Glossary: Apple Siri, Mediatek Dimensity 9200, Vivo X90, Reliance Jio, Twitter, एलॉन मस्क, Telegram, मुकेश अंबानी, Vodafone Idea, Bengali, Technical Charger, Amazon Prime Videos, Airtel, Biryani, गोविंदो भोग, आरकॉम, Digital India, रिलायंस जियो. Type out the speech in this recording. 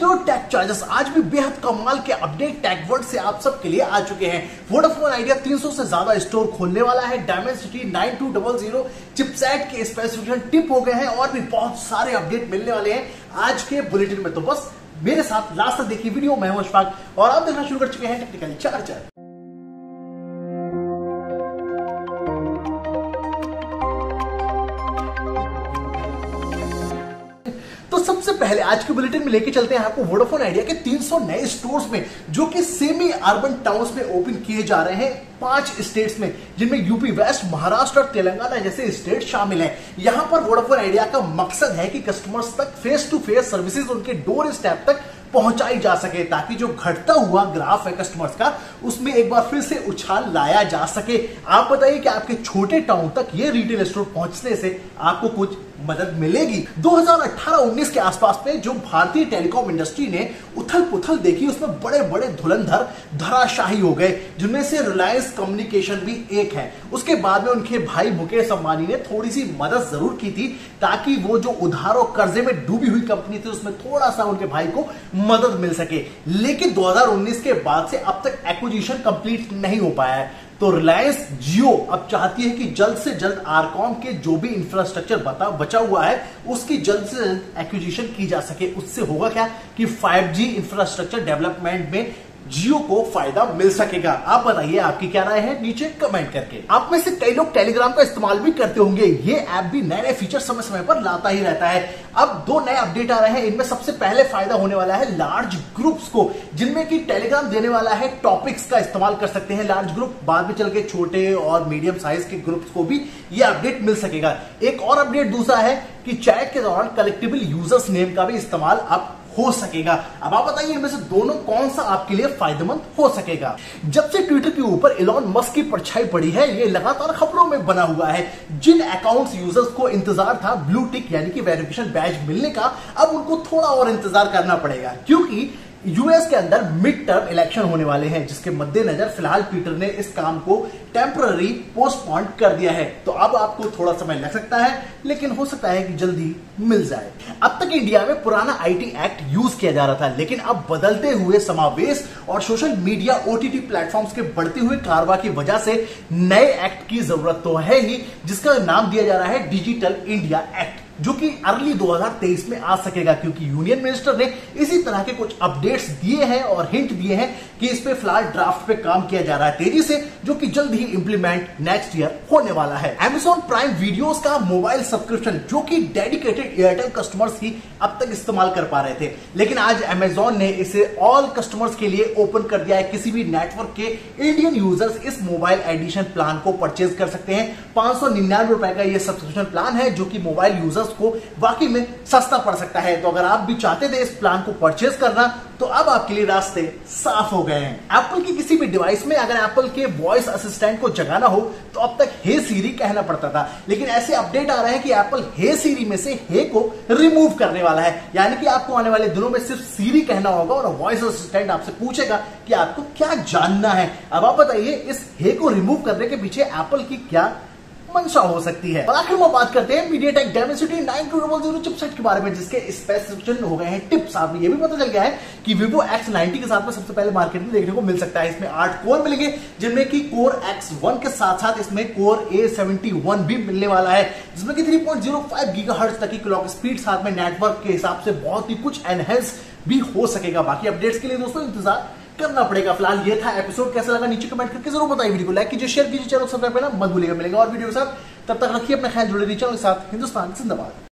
Hello take chargers, आज भी बेहद कमाल के अपडेट टेक वर्ल्ड से आप सबके लिए आ चुके हैं। वोडाफोन आइडिया 300 से ज्यादा स्टोर खोलने वाला है। डायमेंसिटी 9200 चिपसेट के स्पेसिफिकेशन टिप हो गए हैं और भी बहुत सारे अपडेट मिलने वाले हैं आज के बुलेटिन में। तो बस मेरे साथ लास्ट तक देखिए वीडियो। मैं हूं अशफाक और आप देखना शुरू कर चुके हैं टेक्निकल चार्जर। सबसे पहले आज के बुलेटिन में लेके चलते हैं आपको वोडाफोन आइडिया के 300 नए स्टोर्स में जो कि सेमी अर्बन टाउन्स में ओपन किए जा रहे हैं 5 स्टेट्स में, जिनमें यूपी वेस्ट, महाराष्ट्र और तेलंगाना जैसे स्टेट शामिल हैं। यहाँ पर वोडाफोन आइडिया का मकसद है कि कस्टमर्स तक फेस टू फेस सर्विसेज उनके डोर स्टेप तक पहुंचाई जा सके, ताकि जो घटता हुआ ग्राफ है कस्टमर्स का उसमें एक बार फिर से उछाल लाया जा सके। आप बताइए कि आपके छोटे टाउन तक ये रिटेल स्टोर पहुंचने से आपको कुछ मदद मिलेगी। 2018-19 के आसपास में जो भारतीय टेलीकॉम इंडस्ट्री ने उथल पुथल देखी उसमें बड़े बड़े धुलंधर धराशाही हो गए, जिनमें से रिलायंस कम्युनिकेशन भी एक है। उसके बाद में उनके भाई मुकेश अंबानी ने थोड़ी सी मदद जरूर की थी, ताकि वो जो उधारों कर्जे में डूबी हुई कंपनी थी उसमें थोड़ा सा उनके भाई को मदद मिल सके। लेकिन 2019 के बाद से अब तक एक्विजिशन कंप्लीट नहीं हो पाया है। तो रिलायंस जियो अब चाहती है कि जल्द से जल्द आरकॉम के जो भी इंफ्रास्ट्रक्चर बचा हुआ है उसकी जल्द से जल्द एक्विजिशन की जा सके। उससे होगा क्या कि 5G इंफ्रास्ट्रक्चर डेवलपमेंट में जियो को फायदा मिल सकेगा। आप बताइए आपकी क्या राय है नीचे कमेंट करके। आप में से कई लोग टेलीग्राम का इस्तेमाल भी करते होंगे। ये ऐप भी नए नए फीचर समय समय पर लाता ही रहता है। अब 2 नए अपडेट आ रहे हैं। इनमें सबसे पहले फायदा होने वाला है लार्ज ग्रुप्स को, जिनमें कि टेलीग्राम देने वाला है टॉपिक्स का इस्तेमाल कर सकते हैं लार्ज ग्रुप। बाद में चल के छोटे और मीडियम साइज के ग्रुप्स को भी ये अपडेट मिल सकेगा। एक और अपडेट दूसरा है कि चैट के दौरान कलेक्टेबल यूजर्स नेम का भी इस्तेमाल आप हो सकेगा। अब आप बताइए इनमें से दोनों कौन सा आपके लिए फायदेमंद हो सकेगा। जब से ट्विटर के ऊपर एलॉन मस्क की परछाई पड़ी है ये लगातार खबरों में बना हुआ है। जिन अकाउंट्स यूजर्स को इंतजार था ब्लू टिक यानी कि वेरिफिकेशन बैज मिलने का, अब उनको थोड़ा और इंतजार करना पड़ेगा, क्योंकि यूएस के अंदर मिड टर्म इलेक्शन होने वाले हैं, जिसके मद्देनजर फिलहाल ट्विटर ने इस काम को टेम्पररी पोस्टपोन कर दिया है। तो अब आपको थोड़ा समय लग सकता है, लेकिन हो सकता है कि जल्दी मिल जाए। अब तक इंडिया में पुराना आईटी एक्ट यूज किया जा रहा था, लेकिन अब बदलते हुए समावेश और सोशल मीडिया ओटीटी प्लेटफॉर्म्स के बढ़ते हुए कारवा की वजह से नए एक्ट की जरूरत तो है ही, जिसका नाम दिया जा रहा है डिजिटल इंडिया एक्ट, जो कि अर्ली 2023 में आ सकेगा, क्योंकि यूनियन मिनिस्टर ने इसी तरह के कुछ अपडेट्स दिए हैं और हिंट दिए हैं कि इस पे फिलहाल ड्राफ्ट पे काम किया जा रहा है तेजी से, जो कि जल्द ही इंप्लीमेंट नेक्स्ट ईयर होने वाला है। Amazon प्राइम वीडियोस का मोबाइल सब्सक्रिप्शन जो कि डेडिकेटेड एयरटेल कस्टमर्स ही अब तक इस्तेमाल कर पा रहे थे, लेकिन आज Amazon ने इसे ऑल कस्टमर्स के लिए ओपन कर दिया है। किसी भी नेटवर्क के इंडियन यूजर्स इस मोबाइल एडिशन प्लान को परचेज कर सकते हैं। 599 रुपए का यह सब्सक्रिप्शन प्लान है, जो कि मोबाइल यूजर्स को वाकई में सस्ता पड़ सकता है। तो अगर आप भी चाहते थे इस प्लान को परचेज करना, तो अब आपके लिए रास्ते साफ हो गए हैं। एप्पल के किसी भी डिवाइस में अगर एप्पल के वॉइस असिस्टेंट को जगाना हो तो अब तक हे सीरी कहना पड़ता था, लेकिन ऐसे अपडेट आ रहे हैं कि एप्पल हे सीरी में से हे को रिमूव करने वाला है, यानी कि आपको आने वाले दिनों में सिर्फ सीरी कहना होगा और वॉइस असिस्टेंट आपसे पूछेगा कि आपको क्या जानना है। अब आप बताइए इस हे को रिमूव करने के पीछे एप्पल की क्या मंशा हो सकती है। और आखिर में बात करते हैं मीडियाटेक डायमेंसिटी 9200 चिपसेट के बारे में, जिसके स्पेसिफिकेशन हो गए हैं टिप्स। आपको ये भी पता चल गया है कि Vivo X90 के साथ में सबसे पहले मार्केट में देखने को मिल सकता है। इसमें 8 कोर मिलेंगे, जिनमें कि कोर X1 के साथ साथ इसमें कोर A71 भी मिलने वाला है, जिसमें कि 3.05 गीगाहर्ट्ज तक की क्लॉक स्पीड साथ में नेटवर्क के हिसाब से बहुत ही कुछ एनहेंस भी हो सकेगा। बाकी अपडेट्स के लिए दोस्तों इंतजार करना पड़ेगा। फिलहाल ये था एपिसोड, कैसा लगा नीचे कमेंट करके जरूर बताइए। वीडियो को लाइक कीजिए, शेयर कीजिए, चैनल सब्सक्राइब करना मत भूलिएगा। मिलेगा और वीडियो के साथ, तब तक रखिए अपना ख्याल, जुड़े रहिए चैनल के साथ। हिंदुस्तान जिंदाबाद।